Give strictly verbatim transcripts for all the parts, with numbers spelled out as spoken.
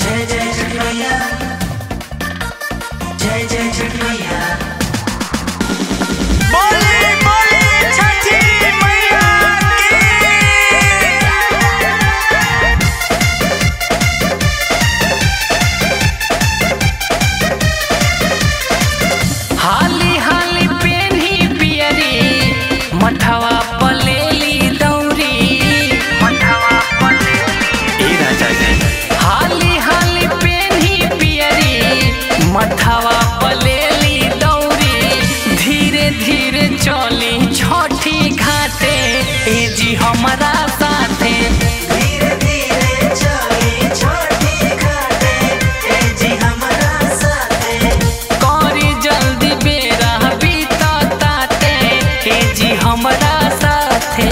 जय जय छठी मैया, जय जय छठी मैया। बोले बोले छठी मैया की। हाली हाली पेन्ही पियरी मठवा पलेली दौरी, मठवा पलेली दौरी। हाली हाली पेन्ही पियरी मठवा पलेली दौरी। धीरे धीरे चली छठी घाटे एजी हमारा साथे, धीरे धीरे चली छठी घाटे एजी हमारा साथे। करी जल्दी बेरा बीता ताते एजी हमारा साथे।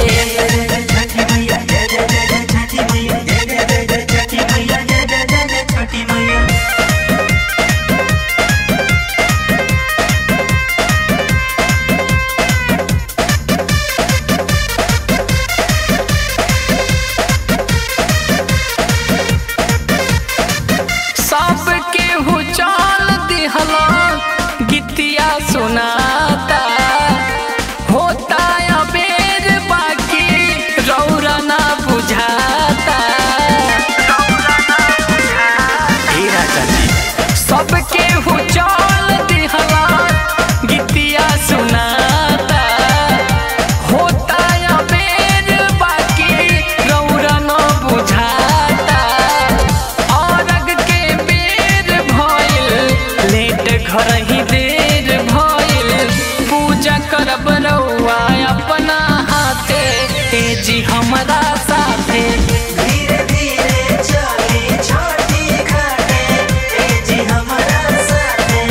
गीतिया सुनाता होता अबेर बाकी रौरा ना बुझाता, रौरा ना बुझाता। सबके हो चल दिहला गीतिया सुनाता होता अबेर बाकी रौरा ना बुझाता। औरग के बेर भइल लेट घर ही देर भइल पूजा करब रउआ अपना हाथे एजी हमरा साथे। धीरे धीरे चली छठी घाटे एजी हमरा साथे।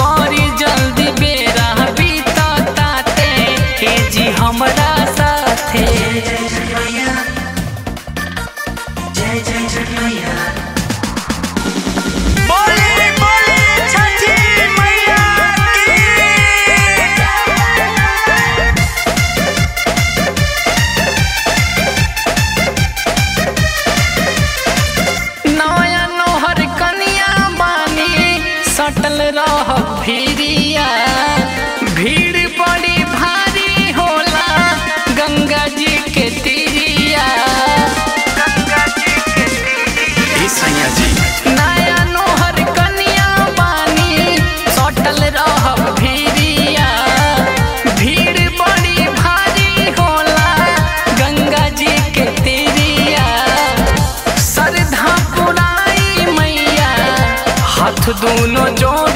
करी जल्दी बेरा बीता ताते एजी हमरा साथे। जय जय छठी मैया, जय जय छठी मैया। सटल रह भीरिया भीड़ बड़ी भारी होला गंगा जी के तीरिया, गंगा जी के तीरिया। नया नोहर कन्या बानी सटल रह भीरिया भीड़ बड़ी भारी होला गंगा जी के तीरिया। सरधा पुराई मैया हाथ दोनों जो